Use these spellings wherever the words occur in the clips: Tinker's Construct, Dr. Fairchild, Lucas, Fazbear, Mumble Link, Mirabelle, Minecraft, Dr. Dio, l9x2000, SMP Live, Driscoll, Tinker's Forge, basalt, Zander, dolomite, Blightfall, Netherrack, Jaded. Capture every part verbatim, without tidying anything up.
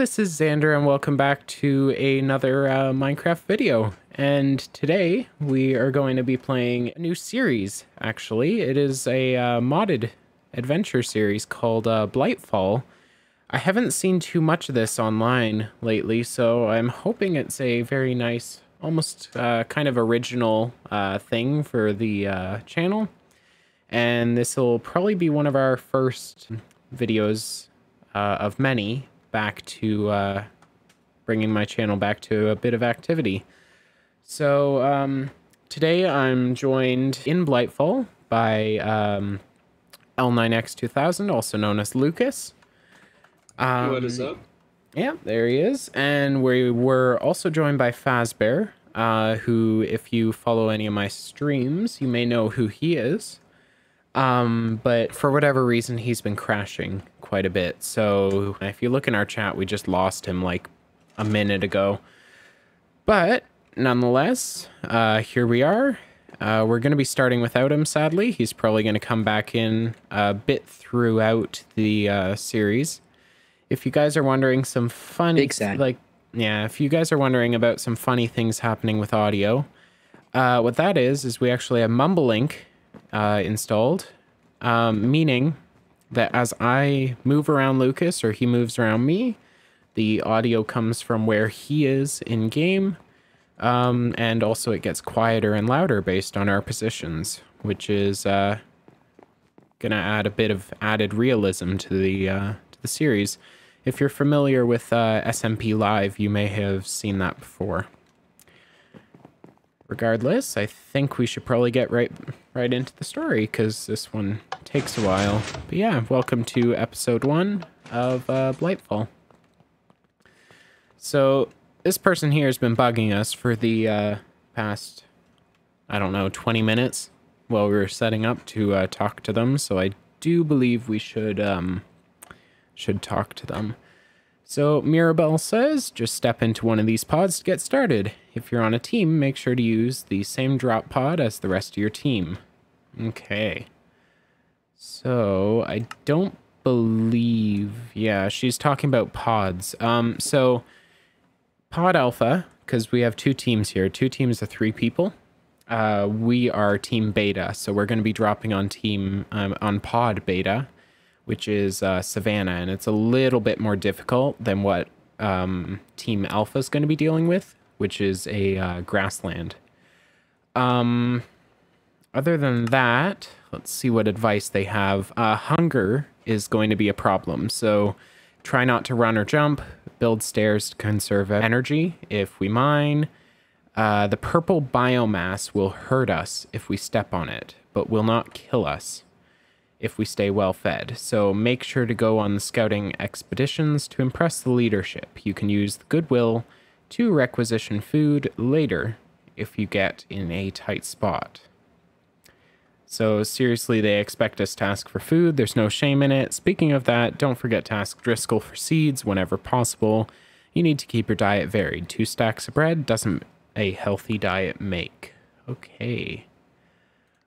this is Xander, and welcome back to another uh, Minecraft video. And today we are going to be playing a new series, actually. It is a uh, modded adventure series called uh, Blightfall. I haven't seen too much of this online lately, so I'm hoping it's a very nice, almost uh, kind of original uh, thing for the uh, channel. And this will probably be one of our first videos uh, of many back to uh, bringing my channel back to a bit of activity. So um, today I'm joined in Blightfall by um, L nine X two thousand, also known as Lucas. Um, what is up? Yeah, there he is. And we were also joined by Fazbear, uh, who, if you follow any of my streams, you may know who he is. Um, but for whatever reason, he's been crashing quite a bit. So if you look in our chat, we just lost him like a minute ago. But nonetheless, uh, here we are. Uh, we're going to be starting without him, sadly. He's probably going to come back in a bit throughout the uh, series. If you guys are wondering some funny, like, yeah, if you guys are wondering about some funny things happening with audio, uh, what that is, is we actually have Mumble Link uh, installed, um, meaning that as I move around Lucas or he moves around me, the audio comes from where he is in game. Um, and also it gets quieter and louder based on our positions, which is, uh, gonna add a bit of added realism to the, uh, to the series. If you're familiar with, uh, S M P Live, you may have seen that before. Regardless, I think we should probably get right, right into the story, because this one takes a while. But yeah, welcome to episode one of, uh, Blightfall. So... this person here has been bugging us for the uh, past, I don't know, twenty minutes while we were setting up to uh, talk to them. So I do believe we should um, should talk to them. So Mirabelle says, just step into one of these pods to get started. If you're on a team, make sure to use the same drop pod as the rest of your team. Okay. So I don't believe, yeah, she's talking about pods. Um, so... Pod Alpha, because we have two teams here, two teams of three people. Uh, we are Team Beta, so we're going to be dropping on team um, on Pod Beta, which is uh, Savannah, and it's a little bit more difficult than what um, Team Alpha is going to be dealing with, which is a uh, grassland. Um, other than that, let's see what advice they have. Uh, hunger is going to be a problem, so try not to run or jump. Build stairs to conserve energy if we mine. Uh, the purple biomass will hurt us if we step on it, but will not kill us if we stay well fed. So make sure to go on the scouting expeditions to impress the leadership. You can use the goodwill to requisition food later if you get in a tight spot. So seriously, they expect us to ask for food. There's no shame in it. Speaking of that, don't forget to ask Driscoll for seeds whenever possible. You need to keep your diet varied. Two stacks of bread doesn't a healthy diet make. Okay.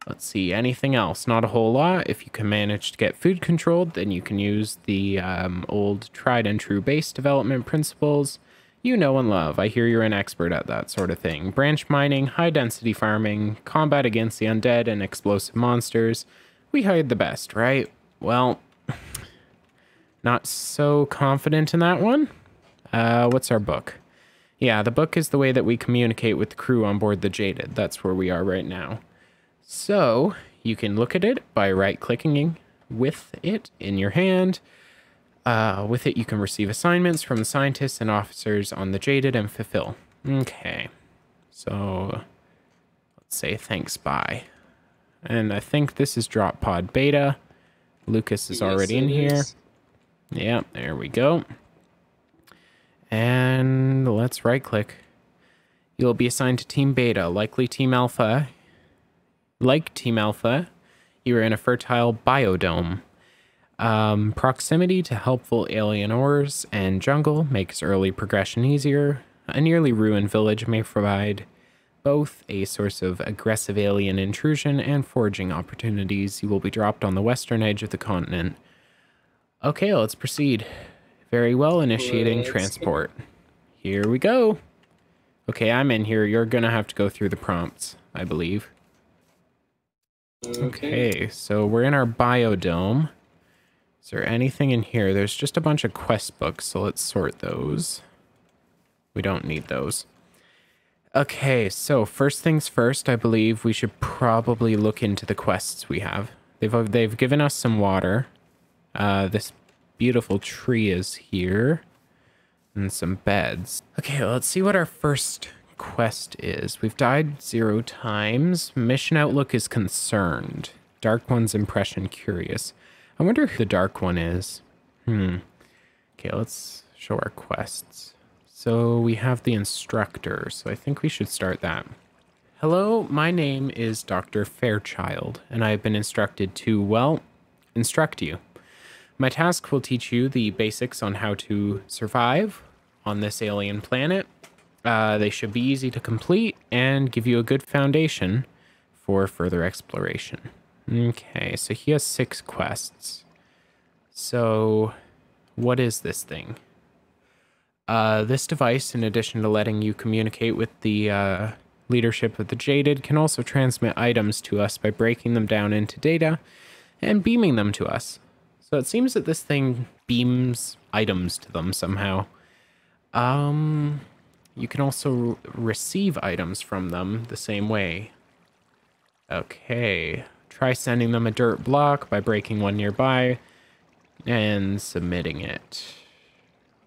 Let's see. Anything else? Not a whole lot. If you can manage to get food controlled, then you can use the um, old tried and true base development principles you know and love. I hear you're an expert at that sort of thing. Branch mining, high-density farming, combat against the undead and explosive monsters. We hired the best, right? Well, not so confident in that one. Uh, what's our book? Yeah, the book is the way that we communicate with the crew on board the Jaded. That's where we are right now. So, you can look at it by right-clicking with it in your hand. Uh, with it, you can receive assignments from the scientists and officers on the Jaded and fulfill. Okay. So, let's say thanks, bye. And I think this is Drop Pod Beta. Lucas is yes, already in here. Is. Yeah, there we go. And let's right-click. You'll be assigned to Team Beta, likely Team Alpha. Like Team Alpha, you are in a fertile biodome. Um, proximity to helpful alien ores and jungle makes early progression easier. A nearly ruined village may provide both a source of aggressive alien intrusion and foraging opportunities. You will be dropped on the western edge of the continent. Okay, let's proceed. Very well, initiating Let's transport. Here we go. Okay, I'm in here. You're gonna have to go through the prompts, I believe. Okay, okay so we're in our biodome. Is there anything in here? There's just a bunch of quest books, so let's sort those. We don't need those. Okay, so first things first, I believe we should probably look into the quests we have. They've, they've given us some water. Uh, this beautiful tree is here. And some beds. Okay, well, let's see what our first quest is. We've died zero times. Mission outlook is concerned. Dark one's impression curious. I wonder who the dark one is. Hmm. Okay, let's show our quests. So we have the instructor, so I think we should start that. Hello, my name is Doctor Fairchild, and I have been instructed to, well, instruct you. My task will teach you the basics on how to survive on this alien planet. Uh, they should be easy to complete and give you a good foundation for further exploration. Okay, so he has six quests. So, what is this thing? Uh, this device, in addition to letting you communicate with the uh, leadership of the Jaded, can also transmit items to us by breaking them down into data and beaming them to us. So it seems that this thing beams items to them somehow. Um, you can also receive items from them the same way. Okay. Try sending them a dirt block by breaking one nearby and submitting it.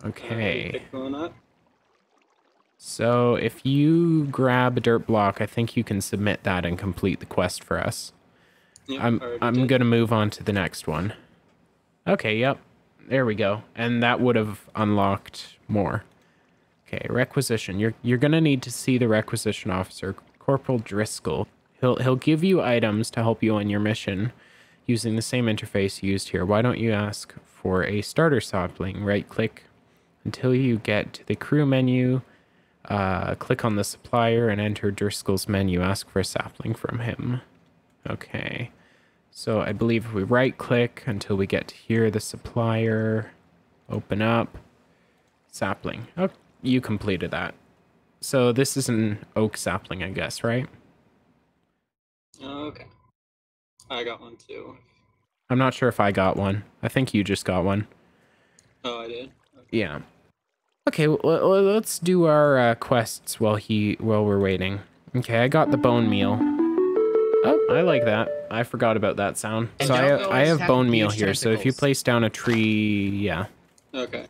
Okay. Pick one up. So if you grab a dirt block, I think you can submit that and complete the quest for us. Yep, I'm I'm going to move on to the next one. Okay, yep. There we go. And that would have unlocked more. Okay, requisition. You're you're going to need to see the requisition officer, Corporal Driscoll. He'll, he'll give you items to help you on your mission using the same interface used here. Why don't you ask for a starter sapling? Right-click until you get to the crew menu. Uh, click on the supplier and enter Driscoll's menu. Ask for a sapling from him. Okay. So I believe if we right-click until we get to here, the supplier, open up, sapling. Oh, you completed that. So this is an oak sapling, I guess, right? Okay. I got one too. I'm not sure if I got one. I think you just got one. Oh, I did? Okay. Yeah. Okay, well, let's do our uh, quests while he while we're waiting. Okay, I got the bone meal. Oh, I like that. I forgot about that sound. And so I, I have bone meal here, tentacles. So if you place down a tree, yeah. Okay.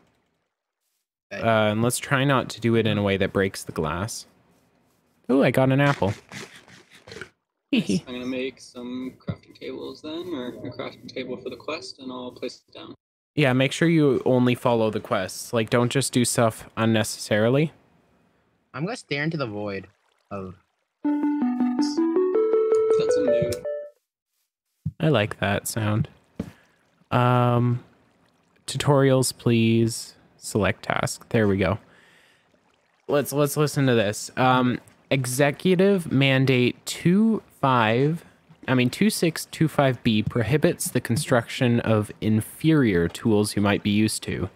Uh, and let's try not to do it in a way that breaks the glass. Ooh, I got an apple. I'm going to make some crafting tables then, or a crafting table for the quest, and I'll place it down. Yeah, make sure you only follow the quests. Like, don't just do stuff unnecessarily. I'm going to stare into the void of... That's a mood. I like that sound. Um, tutorials, please. Select task. There we go. Let's, let's listen to this. Um... Executive Mandate two five, I mean two six two five B prohibits the construction of inferior tools you might be used to.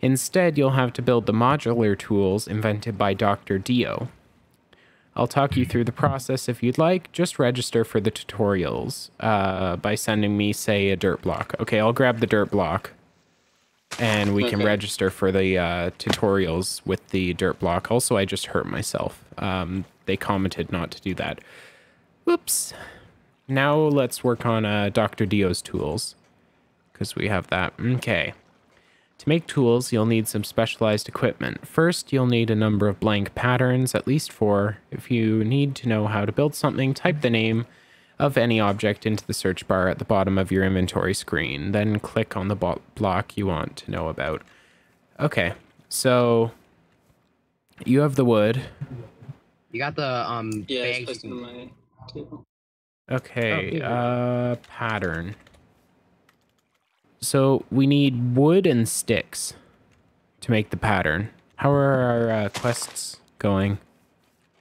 Instead, you'll have to build the modular tools invented by Doctor Dio. I'll talk you through the process if you'd like. Just register for the tutorials uh, by sending me, say, a dirt block. Okay, I'll grab the dirt block. And we can okay. register for the uh, tutorials with the dirt block. Also, I just hurt myself. Um, they commented not to do that. Whoops. Now let's work on uh, Doctor Dio's tools. Because we have that. Okay. To make tools, you'll need some specialized equipment. First, you'll need a number of blank patterns, at least four. If you need to know how to build something, type the name of any object into the search bar at the bottom of your inventory screen. Then click on the block you want to know about. Okay, so you have the wood. You got the um. Yeah, it's placed in my table. Okay, oh, uh, pattern. So we need wood and sticks to make the pattern. How are our uh, quests going?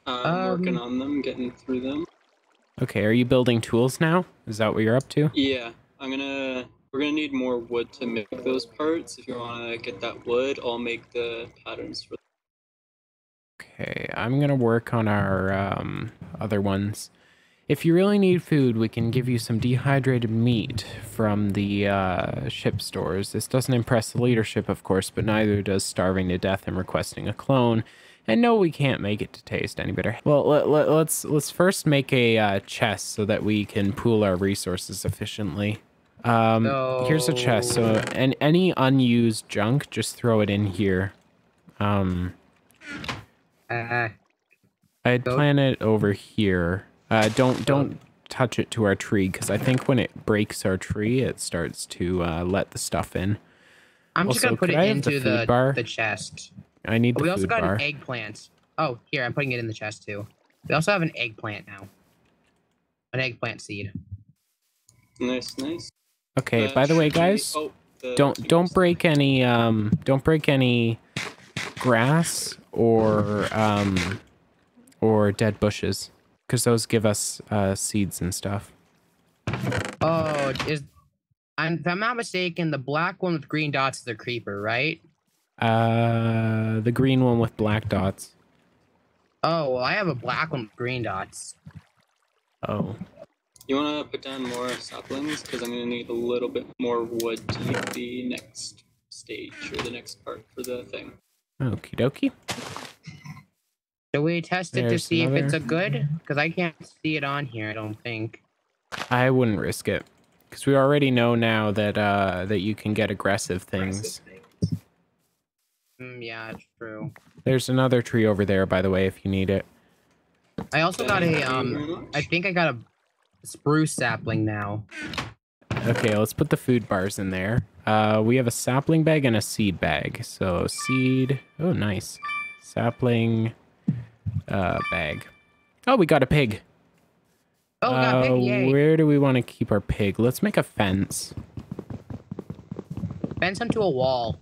I'm um, working on them, getting through them. Okay, are you building tools now? Is that what you're up to? Yeah, I'm gonna We're going to need more wood to make those parts. If you want to get that wood, I'll make the patterns for them. Okay, I'm going to work on our um, other ones. If you really need food, we can give you some dehydrated meat from the uh, ship stores. This doesn't impress the leadership, of course, but neither does starving to death and requesting a clone. And no, we can't make it to taste any better. Well, let, let, let's let's first make a uh, chest so that we can pool our resources efficiently. Um, no. Here's a chest. So, and any unused junk, just throw it in here. Um, uh, I'd go. Plant it over here. Uh, don't don't touch it to our tree, because I think when it breaks our tree, it starts to uh, let the stuff in. I'm also, just gonna put it I into the the, the chest. I need the food bar. We also got an eggplant. Oh, here, I'm putting it in the chest, too. We also have an eggplant now. An eggplant seed. Nice, nice. Okay, by the way, guys, don't don't break any um don't break any grass or um or dead bushes, because those give us uh seeds and stuff. Oh, is I'm if I'm not mistaken, the black one with green dots is the creeper, right? Uh, the green one with black dots. Oh, well, I have a black one with green dots. Oh. You want to put down more saplings? Because I'm going to need a little bit more wood to make the next stage or the next part for the thing. Okie dokie. Should we test There's it to see another... if it's a good? Because I can't see it on here, I don't think. I wouldn't risk it. Because we already know now that, uh, that you can get aggressive things. Aggressive. Mm, yeah, it's true. There's another tree over there, by the way, if you need it. I also got a, um, I think I got a spruce sapling now. Okay, let's put the food bars in there. Uh, we have a sapling bag and a seed bag. So, seed, oh, nice. Sapling, uh, bag. Oh, we got a pig. Oh, we got a pig, yay. Where do we want to keep our pig? Let's make a fence. Fence onto a wall.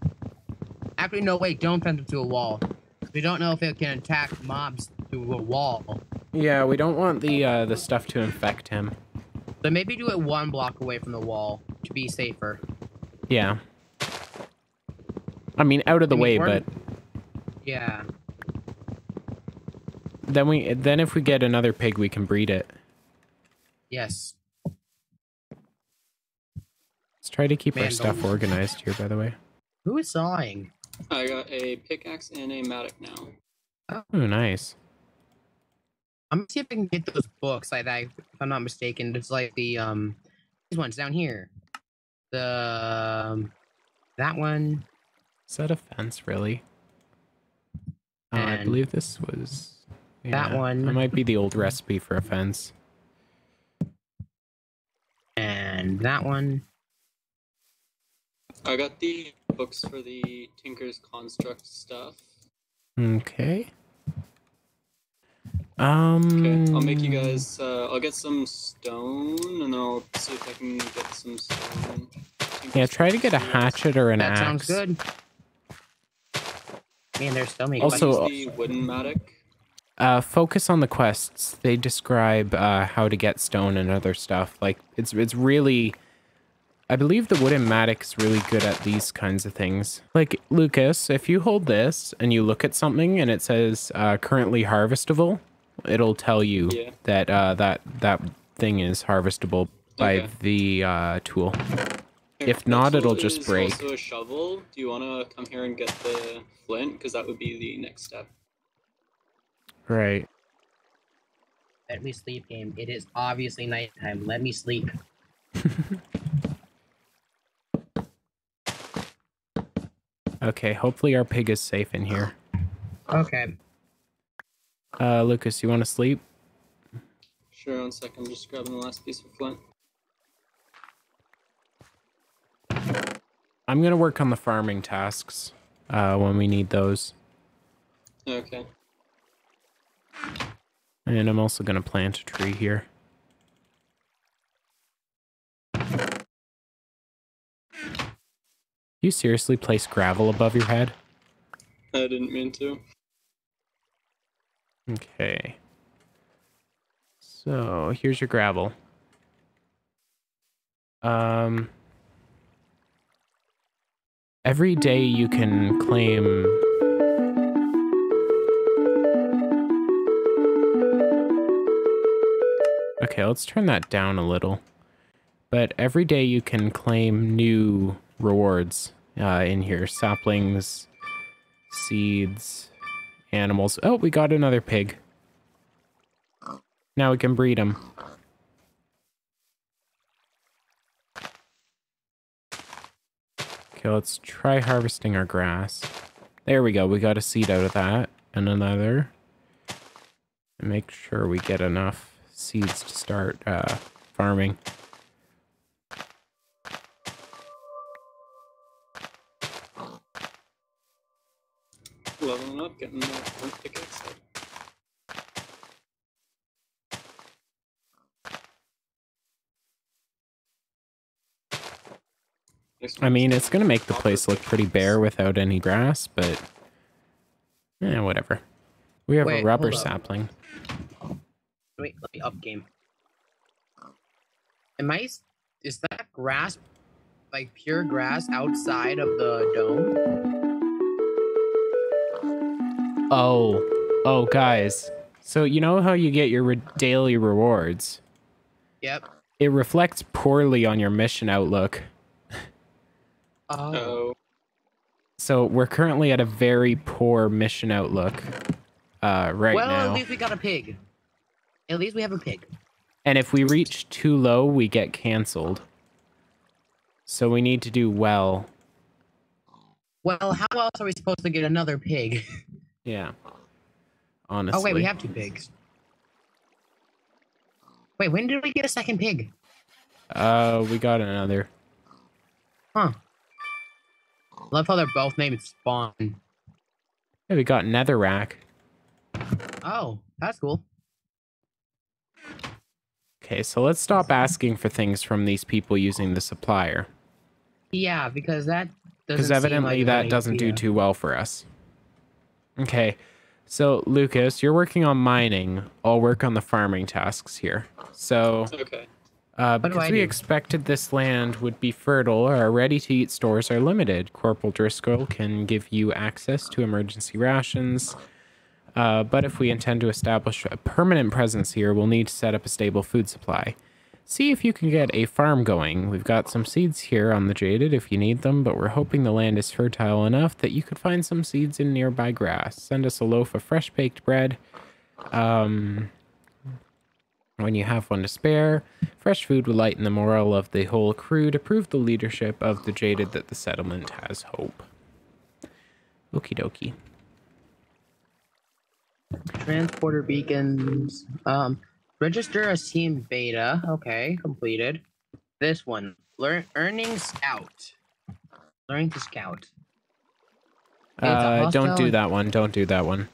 Actually, no, wait, don't fence them to a wall. We don't know if it can attack mobs through a wall. Yeah, we don't want the uh, the stuff to infect him. So maybe do it one block away from the wall to be safer. Yeah. I mean, out of the way, but... Yeah. Then we, then if we get another pig, we can breed it. Yes. Let's try to keep our stuff organized here, by the way. Who is sawing? I got a pickaxe and a mattock now. Oh, nice. I'm gonna see if I can get those books. Like that, if I'm not mistaken, it's like the um, these ones down here. The um, that one. Is that a fence, really? Uh, I believe this was. Yeah, that one. That might be the old recipe for a fence. And that one. I got the books for the Tinker's Construct stuff. Okay. Um. Okay, I'll make you guys. Uh, I'll get some stone, and I'll see if I can get some stone. Tinker's yeah, try to get a hatchet or an that axe. That sounds good. Man, there's so many. Also, the wooden mattock. Uh, focus on the quests. They describe uh, how to get stone and other stuff. Like it's it's really. I believe the wooden mattock's really good at these kinds of things. Like, Lucas, if you hold this and you look at something and it says uh, currently harvestable, it'll tell you yeah. that uh, that that thing is harvestable by okay. the uh, tool. Here, if not, it'll just is break. Also a shovel. Do you want to come here and get the flint? Because that would be the next step. Right. Let me sleep, game. It is obviously nighttime. Let me sleep. Okay, hopefully our pig is safe in here. Okay. Uh, Lucas, you want to sleep? Sure, one second. I'm just grabbing the last piece of flint. I'm going to work on the farming tasks uh, when we need those. Okay. And I'm also going to plant a tree here. You seriously place gravel above your head? I didn't mean to. Okay. So here's your gravel. Um, Every day you can claim... Okay, let's turn that down a little. But every day you can claim new rewards uh, in here. Saplings, seeds, animals. Oh, we got another pig. Now we can breed them. Okay, let's try harvesting our grass. There we go. We got a seed out of that and another. And make sure we get enough seeds to start uh, farming. Leveling up, getting more pickaxe. I mean, it's gonna make the place look pretty bare without any grass, but eh, whatever. We have Wait, a rubber sapling. Wait, let me up game. Am I? Is that grass, like pure grass, outside of the dome? Oh, oh, guys. So you know how you get your re daily rewards? Yep. It reflects poorly on your mission outlook. Oh. So we're currently at a very poor mission outlook uh, right well, now. Well, at least we got a pig. At least we have a pig. And if we reach too low, we get canceled. So we need to do well. Well, how else are we supposed to get another pig? Yeah. Honestly. Oh, wait, we have two pigs. Wait, when did we get a second pig? Uh, we got another. Huh. Love how they're both named Spawn. Hey, we got Netherrack. Oh, that's cool. Okay, so let's stop asking for things from these people using the supplier. Yeah, because that doesn't Because evidently like that doesn't idea. do too well for us. Okay, so Lucas, you're working on mining. I'll work on the farming tasks here. So... Okay. Uh, because we do? expected this land would be fertile, our ready-to-eat stores are limited. Corporal Driscoll can give you access to emergency rations, uh, but if we intend to establish a permanent presence here, we'll need to set up a stable food supply. See if you can get a farm going. We've got some seeds here on the Jaded if you need them, but we're hoping the land is fertile enough that you could find some seeds in nearby grass. Send us a loaf of fresh-baked bread. Um... When you have one to spare, fresh food will lighten the morale of the whole crew to prove the leadership of the Jaded that the settlement has hope. Okie dokie. Transporter beacons. Um, register a team beta. Okay, completed. This one. Learn earning scout. Learning to scout. Uh, don't do that one. Don't do that one.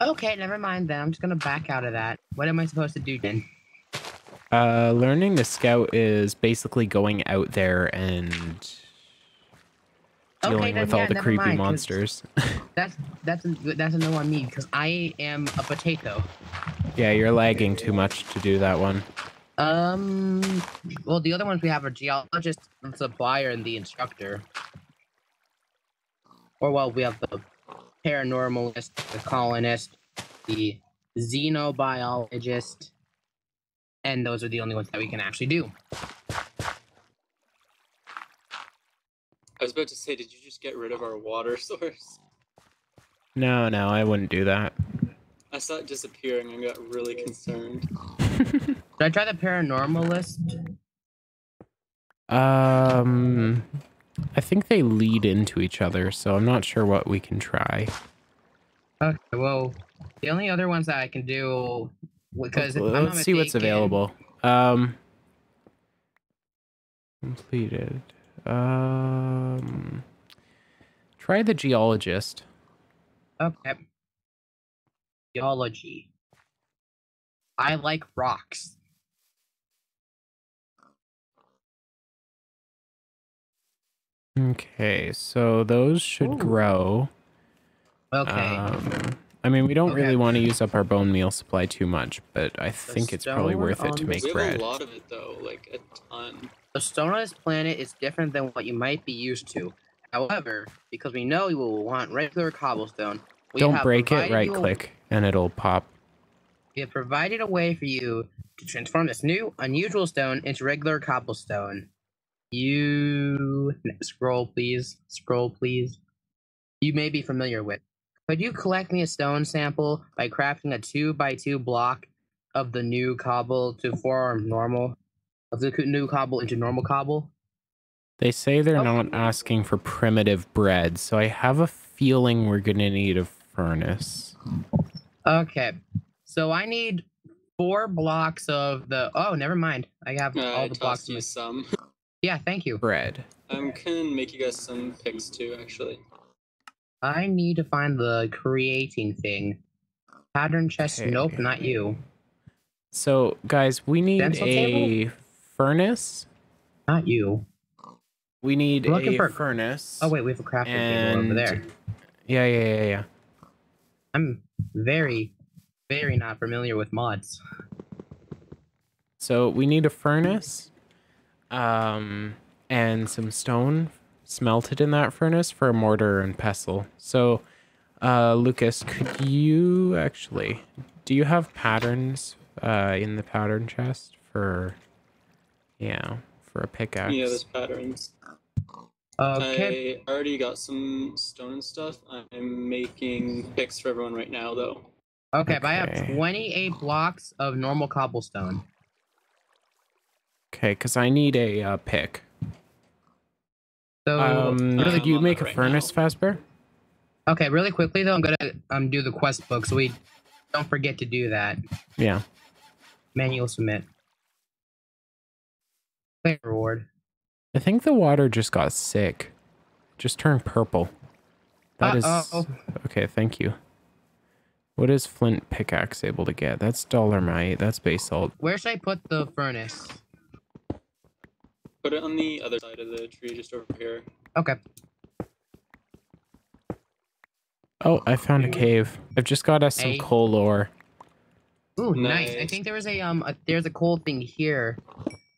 Okay, never mind then. I'm just gonna back out of that. What am I supposed to do then? Uh, learning the scout is basically going out there and dealing okay, then, with yeah, all the creepy mind, monsters. That's that's a, that's a no on me because I am a potato. Yeah, you're lagging too much to do that one. Um, well, the other ones we have are geologist, and supplier, and the instructor. Or well, we have the paranormalist, the colonist, the xenobiologist, and those are the only ones that we can actually do. I was about to say, did you just get rid of our water source? No, no, I wouldn't do that. I saw it disappearing and got really concerned. Should I try the paranormalist? Um, I think they lead into each other, so I'm not sure what we can try. Okay, well, the only other ones that I can do, because let's, if I'm let's see what's available. Um, completed. Um, try the geologist. Okay. Geology. I like rocks. Okay, so those should Ooh. grow. Okay. Um, I mean, we don't okay. really want to use up our bone meal supply too much, but I think it's probably worth it to make we bread. We have a lot of it, though, like a ton. The stone on this planet is different than what you might be used to. However, because we know you will want regular cobblestone, we don't break it, right click, and it'll pop. We have provided a way for you to transform this new, unusual stone into regular cobblestone. You... Scroll, please. Scroll, please. You may be familiar with. Could you collect me a stone sample by crafting a two by two block of the new cobble to form normal? Of the new cobble into normal cobble? They say they're oh. not asking for primitive bread, so I have a feeling we're going to need a furnace. Okay. So I need four blocks of the... Oh, never mind. I have uh, all the I blocks. You some. Yeah, thank you. Bread. I um, can make you guys some picks too, actually. I need to find the creating thing. Pattern chest, okay. Nope, not you. So, guys, we need Dental a table? furnace. Not you. We need We're looking a for... furnace. Oh, wait, we have a crafting and... table over there. Yeah, yeah, yeah, yeah. I'm very, very not familiar with mods. So, we need a furnace. Um, and some stone smelted in that furnace for a mortar and pestle. So, uh, Lucas, could you actually, do you have patterns, uh, in the pattern chest for, yeah, for a pickaxe? Yeah, there's patterns. Okay. I already got some stone and stuff. I'm making picks for everyone right now, though. Okay, okay. But I have twenty-eight blocks of normal cobblestone. Okay, because I need a uh, pick. So, um, really, do you make a right furnace, Fazbear? Okay, really quickly though, I'm gonna um do the quest book, so we don't forget to do that. Yeah. Manual submit. Play reward. I think the water just got sick. Just turned purple. That Uh-oh. is okay. Thank you. What is flint pickaxe able to get? That's dolomite. That's basalt. Where should I put the furnace? Put it on the other side of the tree, just over here. Okay. Oh, I found a cave. I've just got us some hey. coal ore. Ooh, nice. nice. I think there was a um, a, there's a coal thing here.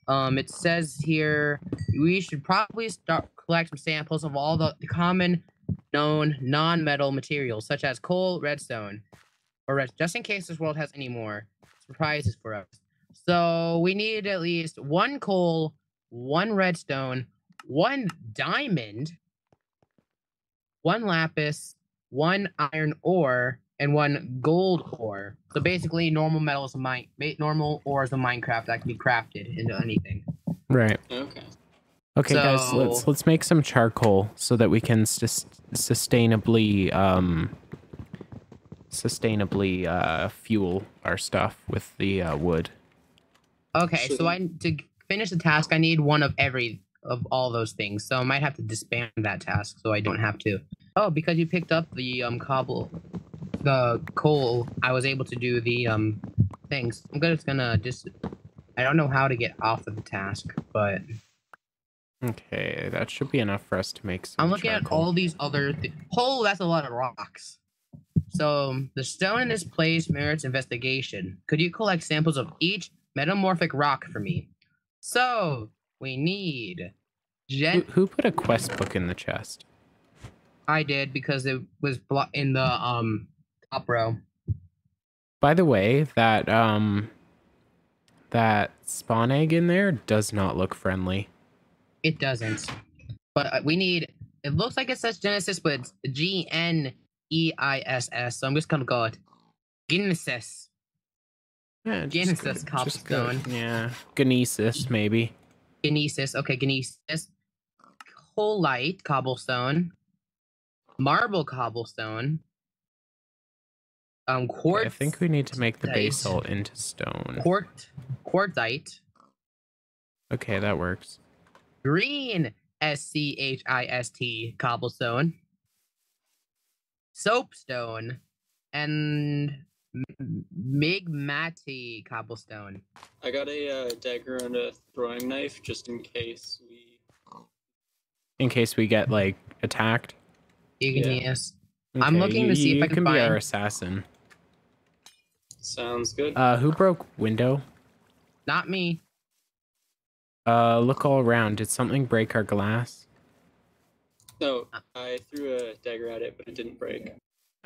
Um, it says here we should probably start collect some samples of all the common known non-metal materials, such as coal, redstone, or red, just in case this world has any more surprises for us. So we need at least one coal. One redstone, one diamond, one lapis, one iron ore, and one gold ore. So basically, normal metals of mine, normal ores of Minecraft that can be crafted into anything. Right. Okay. Okay, so, guys, let's let's make some charcoal so that we can sus sustainably um sustainably uh fuel our stuff with the uh, wood. Okay, so I to. finish the task, I need one of every of all those things, so I might have to disband that task so I don't have to. Oh, because you picked up the um cobble, the coal, I was able to do the um things. I'm just gonna just I don't know how to get off of the task, but okay, that should be enough for us to make some I'm looking charcoal. At all these other th oh, that's a lot of rocks. So the stone in this place merits investigation. Could you collect samples of each metamorphic rock for me? So, we need... Who, who put a quest book in the chest? I did, because it was in the um top row. By the way, that um that spawn egg in there does not look friendly. It doesn't. But we need... It looks like it says Genesis, but it's G N E I S S, so I'm just going to call it Genesis. Yeah, Genesis cobblestone. Yeah. Genesis, maybe. Genesis. Okay, Genesis. Coalite cobblestone. Marble cobblestone. Um, quartz. Okay, I think we need to make the basalt into stone. Quart, quartzite. Okay, that works. Green S C H I S T cobblestone. Soapstone. And... Migmati cobblestone. I got a uh, dagger and a throwing knife just in case we... In case we get, like, attacked? Igneous. Yeah. Okay. I'm looking to see you, if I can, can find... You can be our assassin. Sounds good. Uh, who broke window? Not me. Uh, look all around. Did something break our glass? So I threw a dagger at it, but it didn't break.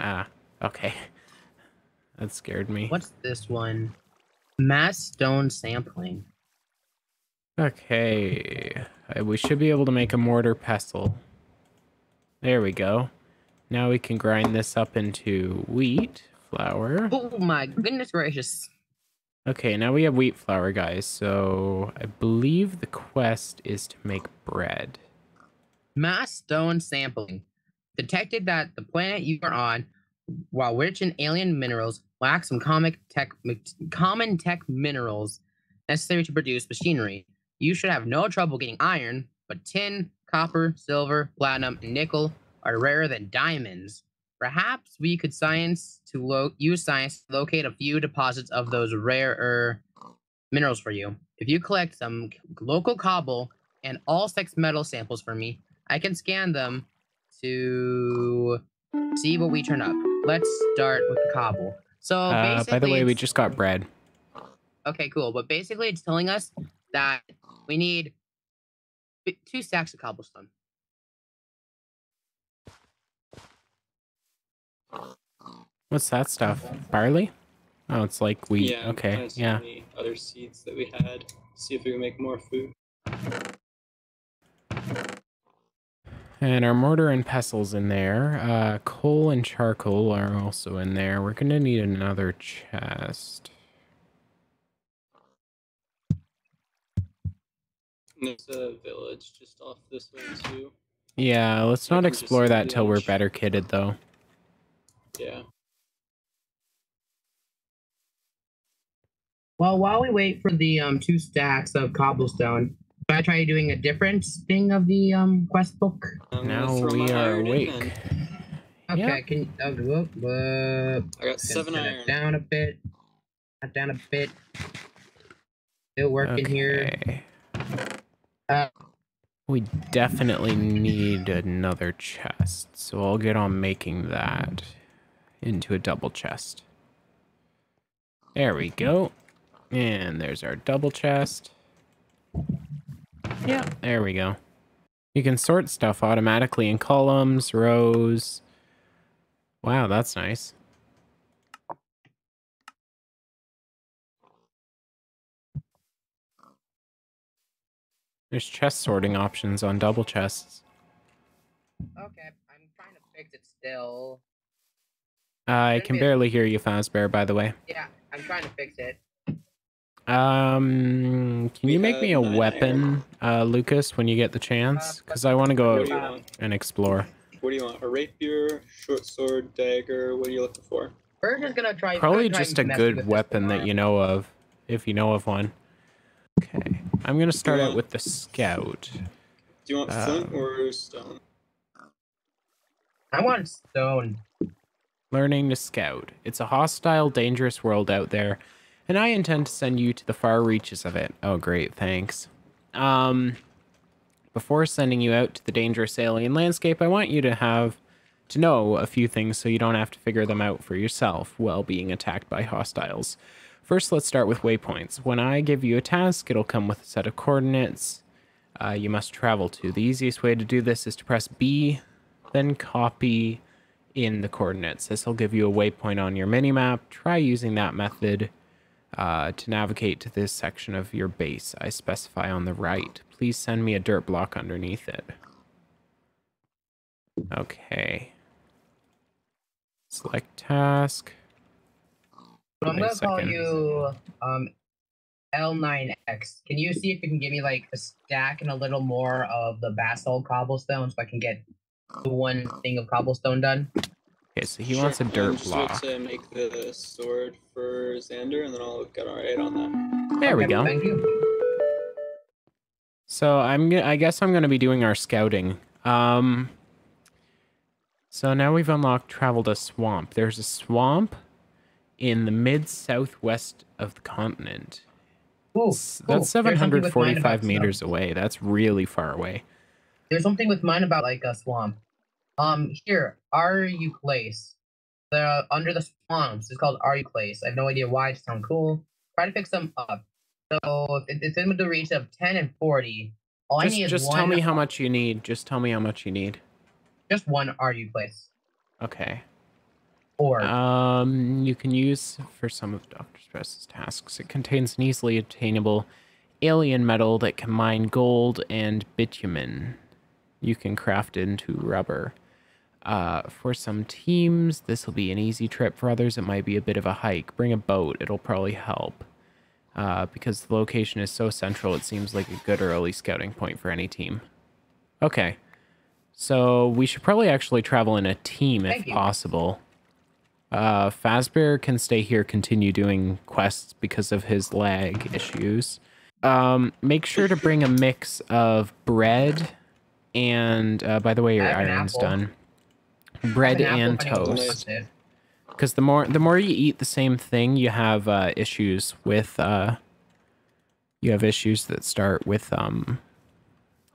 Ah, okay. That scared me. What's this one? Mass stone sampling. Okay. We should be able to make a mortar pestle. There we go. Now we can grind this up into wheat flour. Oh my goodness gracious. Okay, now we have wheat flour, guys. So I believe the quest is to make bread. Mass stone sampling. Detected that the planet you are on, while rich in alien minerals, lacks some common tech, common tech minerals necessary to produce machinery. You should have no trouble getting iron, but tin, copper, silver, platinum, and nickel are rarer than diamonds. Perhaps we could science to lo use science to locate a few deposits of those rarer minerals for you. If you collect some local cobble and all six metal samples for me, I can scan them to see what we turn up. Let's start with the cobble. So uh, basically, by the way, we just got bread. Okay, cool. But basically, it's telling us that we need two stacks of cobblestone. What's that stuff? Barley? Oh, it's like wheat. Yeah, okay, yeah. Other seeds that we had. See if we can make more food. And our mortar and pestle's in there. Uh, coal and charcoal are also in there. We're gonna need another chest. There's a village just off this way too. Yeah, let's not explore that till we're better kitted though. Yeah. Well, while we wait for the um, two stacks of cobblestone, should I try doing a different thing of the um, quest book? Um, now we are awake. Okay, yep. Can you... Uh, whoop, whoop. I got seven iron. Down a bit. Down a bit. Still working okay. here. Uh, we definitely need another chest, so I'll get on making that into a double chest. There we go. And there's our double chest. Yeah, there we go. You can sort stuff automatically in columns, rows. Wow, that's nice. There's chest sorting options on double chests. Okay, I'm trying to fix it still. Uh, I can barely hear you, Fazbear, by the way. Yeah, I'm trying to fix it. Um, can you make me a weapon, uh, Lucas, when you get the chance? Because I want to go out and explore. What do you want? A rapier, short sword, dagger? What are you looking for? We're just gonna try. Probably just a good weapon that you know of, if you know of one. Okay, I'm gonna start out with the scout. Do you want um, flint or stone? I want stone. Learning to scout. It's a hostile, dangerous world out there, and I intend to send you to the far reaches of it. Oh, great, thanks. Um, before sending you out to the dangerous alien landscape, I want you to have to know a few things so you don't have to figure them out for yourself while being attacked by hostiles. First, let's start with waypoints. When I give you a task, it'll come with a set of coordinates uh, you must travel to. The easiest way to do this is to press B, then copy in the coordinates. This will give you a waypoint on your minimap. Try using that method uh, to navigate to this section of your base I specify on the right. Please send me a dirt block underneath it. Okay. Select task. I'm gonna call you um, L nine X. Can you see if you can give me like a stack and a little more of the basalt cobblestone so I can get one thing of cobblestone done? Okay, so he sure. wants a dirt I'm block. To make the sword for Xander, and then I'll get all right on that. There okay, we go. Thank you. So I'm, I guess I'm gonna be doing our scouting. Um, so now we've unlocked travel to swamp. There's a swamp in the mid-southwest of the continent. Ooh, that's cool. seven hundred forty-five meters stuff. away. That's really far away. There's something with mine about, like, a swamp. Um, here, R U Place. The, under the swamps. It's called R U Place. I have no idea why. It sounds cool. Try to fix them up. So, it, it's in the reach of ten and forty. All just, I need just is Just tell me how much you need. Just tell me how much you need. Just one R U place. Okay. Or um, you can use for some of Doctor Stress's tasks. It contains an easily obtainable alien metal that can mine gold and bitumen. You can craft into rubber. Uh, for some teams, this will be an easy trip. For others, it might be a bit of a hike. Bring a boat. It'll probably help. Uh, because the location is so central, it seems like a good early scouting point for any team. Okay. So we should probably actually travel in a team if possible. Uh, Fazbear can stay here, continue doing quests because of his lag issues. Um, make sure to bring a mix of bread and, uh, by the way, your iron's done. Bread and toast. Because the more the more you eat the same thing, you have uh, issues with uh, you have issues that start with um.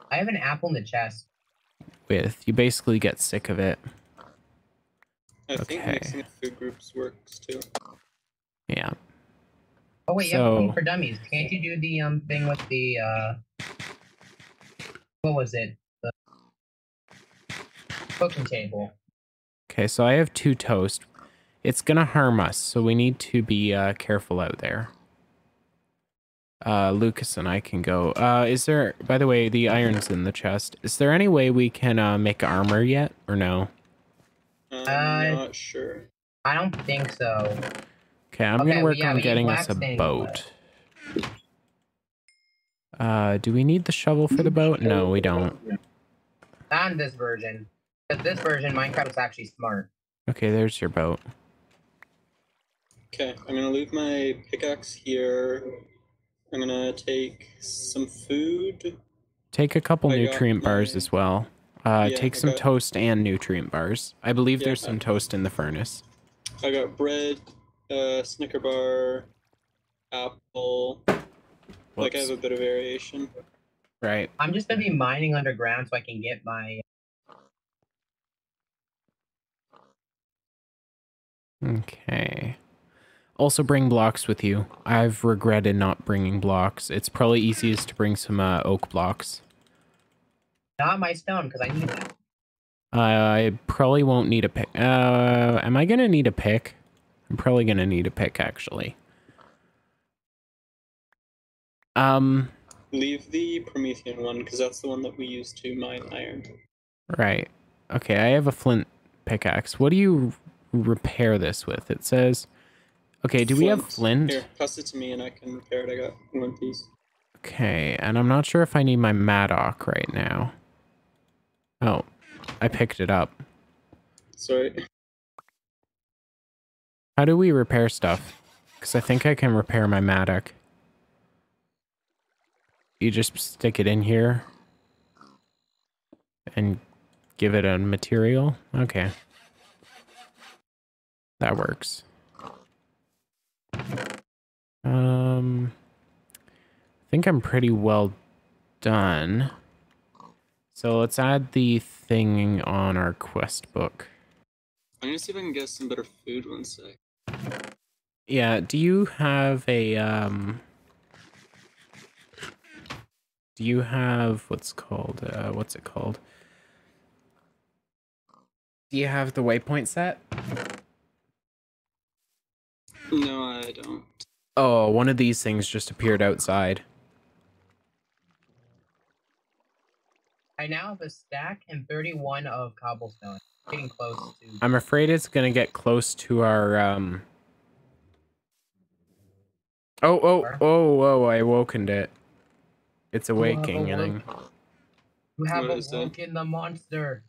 I have an apple in the chest. With you basically get sick of it. I okay. think mixing food groups works too. Yeah. Oh wait, you so, have food for dummies. Can't you do the um thing with the uh? What was it? The cooking table. Okay, so I have two toast. It's gonna harm us, so we need to be uh, careful out there. Uh, Lucas and I can go. Uh, is there, by the way, the iron's in the chest. Is there any way we can uh, make armor yet, or no? I'm uh, not sure. I don't think so. Okay, I'm okay, gonna work yeah, on getting us a boat. Uh, do we need the shovel for the boat? No, we don't. Not in this version. But this version, Minecraft is actually smart. Okay, there's your boat. Okay, I'm gonna leave my pickaxe here. I'm gonna take some food. Take a couple I nutrient bars my... as well. Uh, yeah, take I some got... toast and nutrient bars. I believe yeah, there's some I... toast in the furnace. I got bread, uh, Snicker bar, apple. Whoops. Like I have a bit of variation. Right. I'm just gonna be mining underground so I can get my. Okay. Also bring blocks with you. I've regretted not bringing blocks. It's probably easiest to bring some uh, oak blocks. Not my stone, because I need that. Uh, I probably won't need a pick. Uh, am I going to need a pick? I'm probably going to need a pick, actually. Um, Leave the Promethean one, because that's the one that we use to mine iron. Right. Okay, I have a flint pickaxe. What do you repair this with? It says... Okay, do flint. we have flint? Here, pass it to me and I can repair it. I got one piece. Okay, and I'm not sure if I need my Madoc right now. Oh, I picked it up. Sorry. How do we repair stuff? Because I think I can repair my Madoc. You just stick it in here and give it a material? Okay. That works. Um, I think I'm pretty well done. So let's add the thing on our quest book. I'm gonna see if I can get some better food one sec. Yeah, do you have a, um... Do you have, what's called, uh, what's it called? Do you have the waypoint set? No, I don't. Oh, one of these things just appeared outside. I now have a stack and thirty-one of cobblestone. Getting close to. I'm afraid it's gonna get close to our. Um... Oh, oh, oh, oh! I awakened it. It's awakening. You have awoken the monster.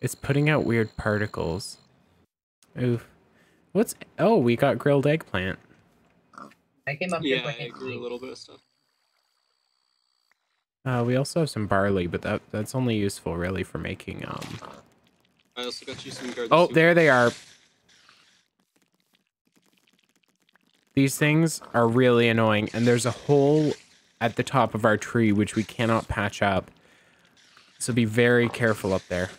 It's putting out weird particles. Oof. What's... Oh, we got grilled eggplant. I came up yeah, with I grew a little bit of stuff. Uh, we also have some barley, but that that's only useful, really, for making, um... I also got you some garden Oh, soup. There they are. These things are really annoying, and there's a hole at the top of our tree, which we cannot patch up. So be very careful up there.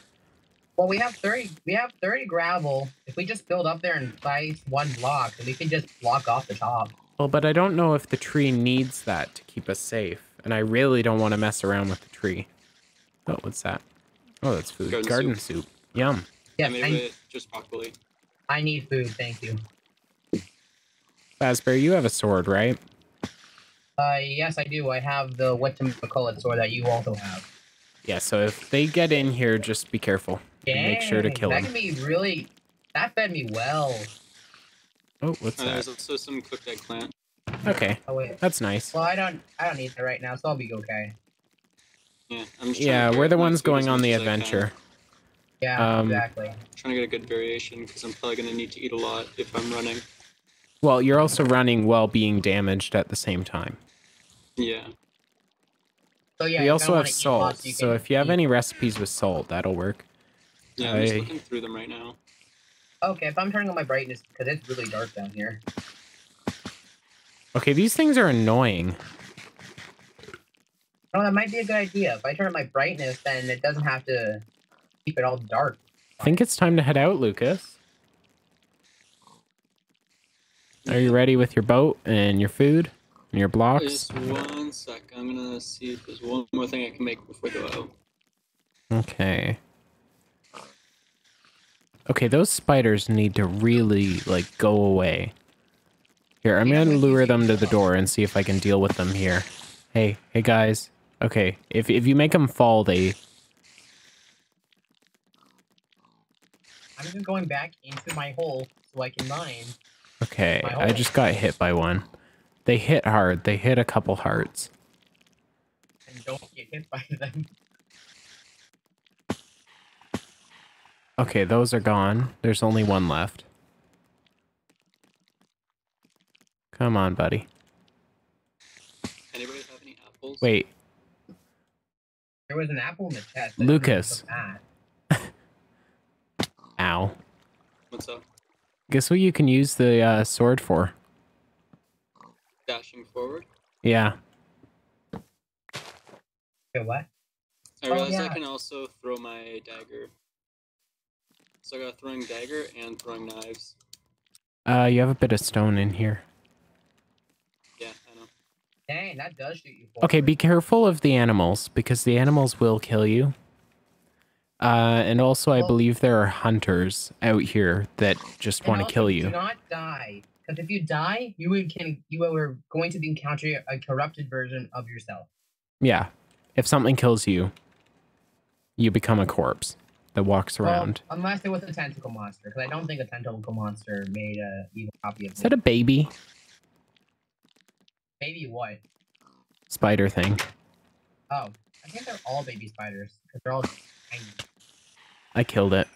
Well, we have thirty. We have thirty gravel. If we just build up there and place one block, then we can just block off the top. Well, but I don't know if the tree needs that to keep us safe, and I really don't want to mess around with the tree. Oh, what's that? Oh, that's food. Garden, Garden soup. soup. Yum. Yeah, I made it just properly. I need food, thank you. Fazbear, you have a sword, right? Uh, yes, I do. I have the whatchamacallit sword that you also have. Yeah, so if they get in here, just be careful. Yeah, make sure to kill that them. That can be really... That fed me well. Oh, what's uh, that? There's also some cooked eggplant. Okay, oh, wait. That's nice. Well, I don't I don't need that right now, so I'll be okay. Yeah, I'm yeah we're the ones going on the adventure. Yeah, um, exactly. I'm trying to get a good variation, because I'm probably going to need to eat a lot if I'm running. Well, you're also running while being damaged at the same time. Yeah. So yeah, we also have salt, so, so if you have any recipes with salt, that'll work. Yeah, I'm I... just looking through them right now. Okay, if I'm turning on my brightness, because it's really dark down here. Okay, these things are annoying. Oh, that might be a good idea. If I turn on my brightness, then it doesn't have to keep it all dark. I think it's time to head out, Lucas. Are you ready with your boat and your food and your blocks? Just one sec. I'm going to see if there's one more thing I can make before I go out. Okay. Okay, those spiders need to really, like, go away. Here, I'm going to lure them to the door and see if I can deal with them here. Hey, hey, guys. Okay, if, if you make them fall, they... I'm just going back into my hole so I can mine. Okay, I just got hit by one. They hit hard. They hit a couple hearts. And don't get hit by them. Okay, those are gone. There's only one left. Come on, buddy. Anybody have any apples? Wait. There was an apple in the chest. Lucas. Ow. What's up? Guess what you can use the uh, sword for? Dashing forward? Yeah. Okay, what? I realized oh, yeah. I can also throw my dagger. So I got throwing dagger and throwing knives. Uh, you have a bit of stone in here. Yeah, I know. Dang, that does shoot you forward. Okay, be careful of the animals, because the animals will kill you. Uh, and also, I well, believe there are hunters out here that just want to kill you. Do not die, because if you die, you would can you are going to encounter a corrupted version of yourself. Yeah, if something kills you, you become a corpse that walks around. Well, unless there was a tentacle monster, because I don't think a tentacle monster made a evil copy of. Is that a baby? Baby what? Spider thing. Oh, I think they're all baby spiders because they're all tiny. I killed it.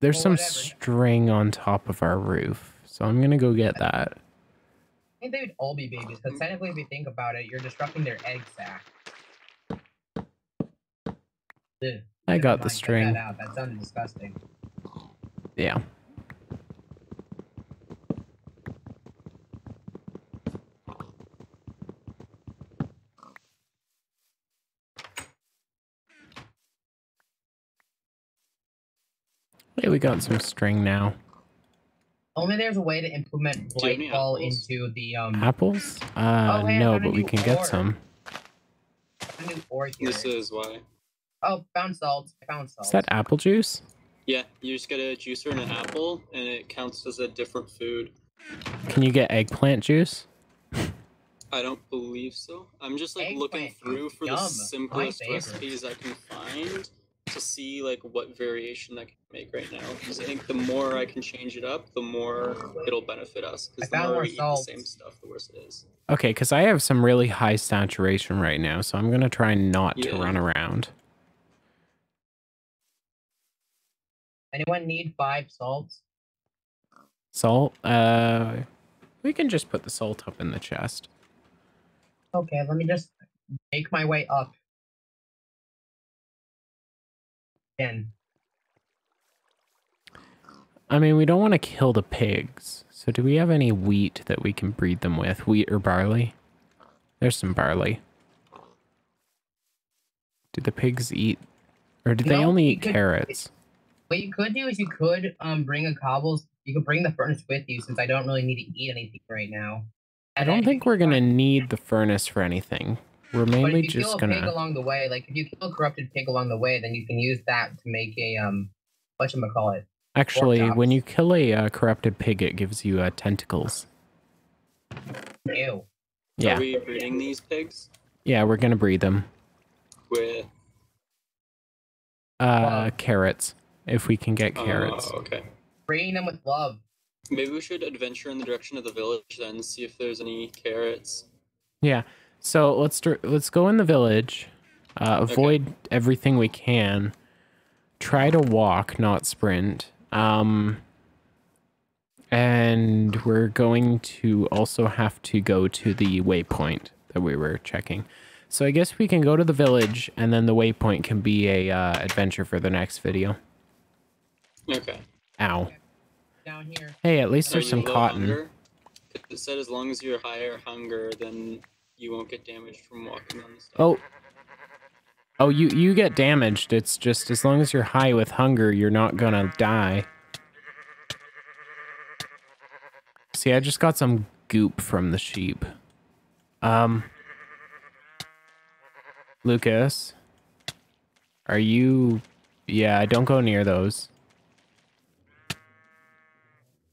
There's well, some whatever. string on top of our roof, so I'm going to go get that. I think they would all be babies, because technically if you think about it, you're disrupting their egg sac. Dude, I got the string. That that sounded disgusting. Yeah. Hey, we got some string now. Only there's a way to implement Blightfall into the um apples? Uh oh, hey, no, but we can ore. get some. This is why. Oh, found salt. I found salt. Is that apple juice? Yeah, you just get a juicer and an apple and it counts as a different food. Can you get eggplant juice? I don't believe so. I'm just like eggplant looking through for Yum. the simplest recipes I can find, to see like what variation I can make right now, because I think the more I can change it up, the more it'll benefit us, because the more we eat the same stuff, the worse it is. Okay, because I have some really high saturation right now, so I'm gonna try not yeah. to run around. Anyone need five salts? Salt? Uh, we can just put the salt up in the chest. Okay, let me just make my way up. I mean, we don't want to kill the pigs, so do we have any wheat that we can breed them with? Wheat or barley? There's some barley. Do the pigs eat, or do you they know, only eat could, carrots? What you could do is you could um bring a cobbles. You could bring the furnace with you, since I don't really need to eat anything right now. And I don't I think we're gonna need the furnace for anything. We're mainly just kill a gonna. Pig along the way, like if you kill a corrupted pig along the way, then you can use that to make a um, whatchamacallit. Actually, when you kill a uh, corrupted pig, it gives you uh, tentacles. Ew. Yeah. Are we breeding these pigs? Yeah, we're gonna breed them. With? Uh, wow. Carrots. If we can get carrots. Oh, okay. Breeding them with love. Maybe we should adventure in the direction of the village then, and see if there's any carrots. Yeah. So let's let's go in the village, uh, avoid okay. everything we can, try to walk, not sprint, um, and we're going to also have to go to the waypoint that we were checking. So I guess we can go to the village, and then the waypoint can be a uh, adventure for the next video. Okay. Ow. Down here. Hey, at least Are there's some cotton. Hunger? It said as long as you're higher hunger, then... you won't get damaged from walking on the stuff. Oh. Oh, you, you get damaged. It's just as long as you're high with hunger, you're not gonna die. See, I just got some goop from the sheep. Um. Lucas? Are you... Yeah, don't go near those.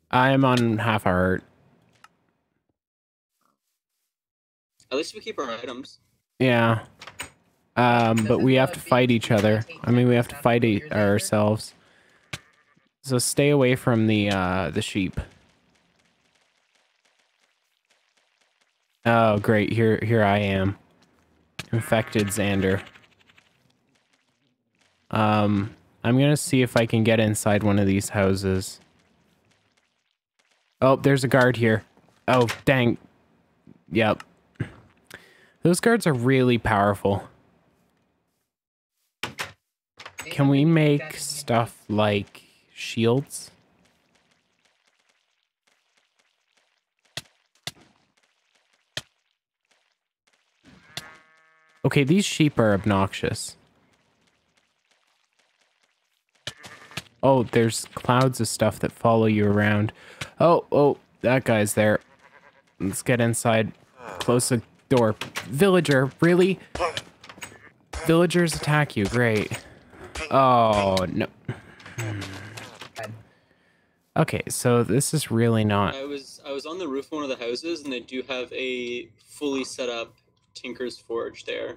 I'm on half heart. At least we keep our items. Yeah. Um, but we have to fight each other. I mean, we have to fight e ourselves. So stay away from the, uh, the sheep. Oh, great. Here, here I am. Infected Xander. Um, I'm gonna see if I can get inside one of these houses. Oh, there's a guard here. Oh, dang. Yep. Those guards are really powerful. Can we make stuff like shields? Okay, these sheep are obnoxious. Oh, there's clouds of stuff that follow you around. Oh, oh, that guy's there. Let's get inside. Close the door. Villager, really? Villagers attack you, great. Oh, no. Okay, so this is really not... I was I was on the roof of one of the houses, and they do have a fully set up Tinker's Forge there.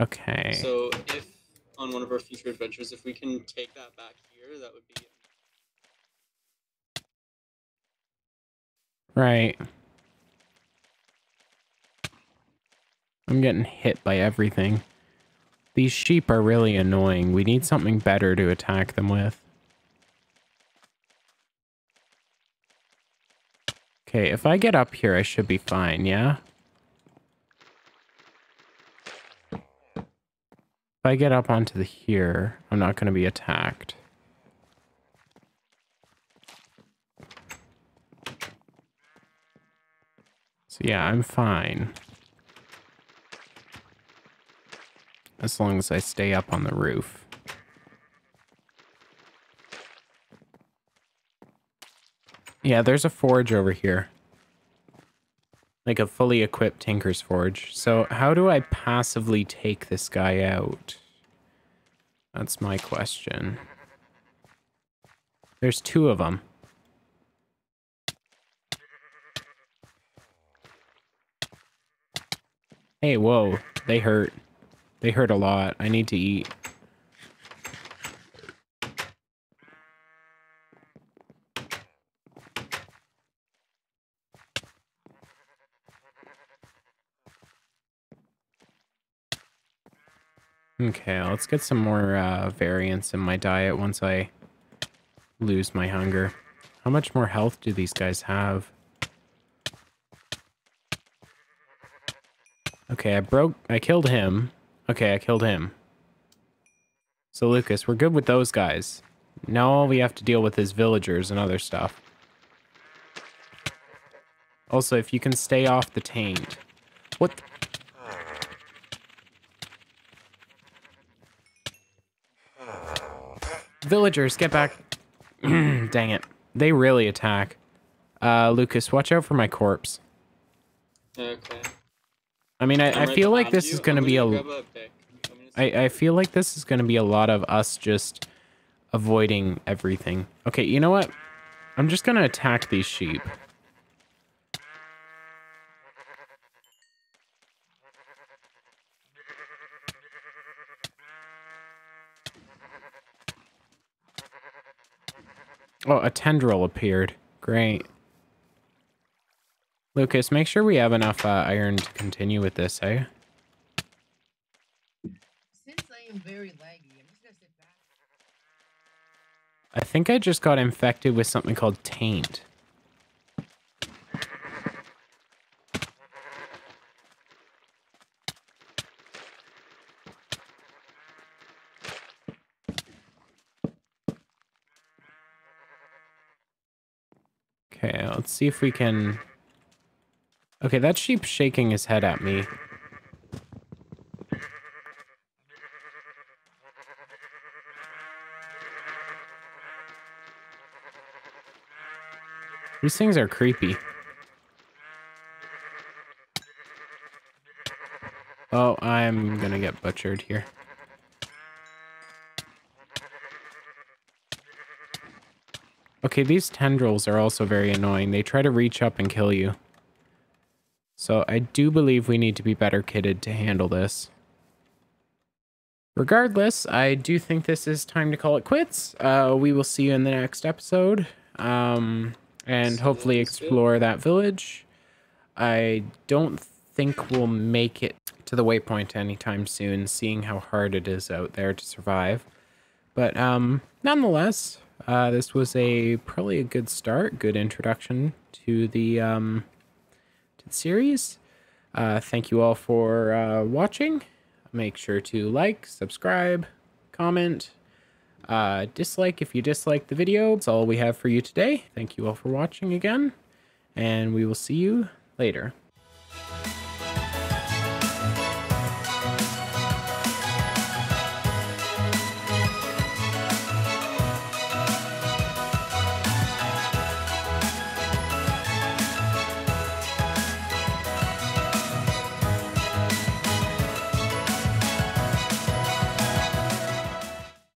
Okay. So if, on one of our future adventures, if we can take that back here, that would be... Right. I'm getting hit by everything. These sheep are really annoying. We need something better to attack them with. Okay, if I get up here, I should be fine, yeah? If I get up onto the here, I'm not going to be attacked. So yeah, I'm fine. As long as I stay up on the roof. Yeah, there's a forge over here. Like a fully equipped Tinker's Forge. So how do I passively take this guy out? That's my question. There's two of them. Hey, whoa, they hurt. They hurt a lot. I need to eat. Okay, let's get some more uh, variance in my diet once I lose my hunger. How much more health do these guys have? Okay, I broke... I killed him. Okay, I killed him. So, Lucas, we're good with those guys. Now all we have to deal with is villagers and other stuff. Also, if you can stay off the taint. What? Villagers, get back. Dang it. They really attack. Uh, Lucas, watch out for my corpse. Okay. I mean, I, I feel like this is going to be a... I, I feel like this is going to be a lot of us just avoiding everything. Okay, you know what? I'm just going to attack these sheep. Oh, a tendril appeared. Great. Lucas, make sure we have enough uh, iron to continue with this, eh? Since I am very laggy, I'm just gonna sit back. I think I just got infected with something called taint. Okay, let's see if we can... Okay, that sheep's shaking his head at me. These things are creepy. Oh, I'm gonna get butchered here. Okay, these tendrils are also very annoying. They try to reach up and kill you. So I do believe we need to be better kitted to handle this. Regardless, I do think this is time to call it quits. Uh, we will see you in the next episode. Um, and hopefully explore that village. I don't think we'll make it to the waypoint anytime soon, seeing how hard it is out there to survive. But um, nonetheless... Uh, this was a probably a good start, good introduction to the, um, to the series. Uh, thank you all for uh, watching. Make sure to like, subscribe, comment, uh, dislike if you dislike the video. That's all we have for you today. Thank you all for watching again, and we will see you later.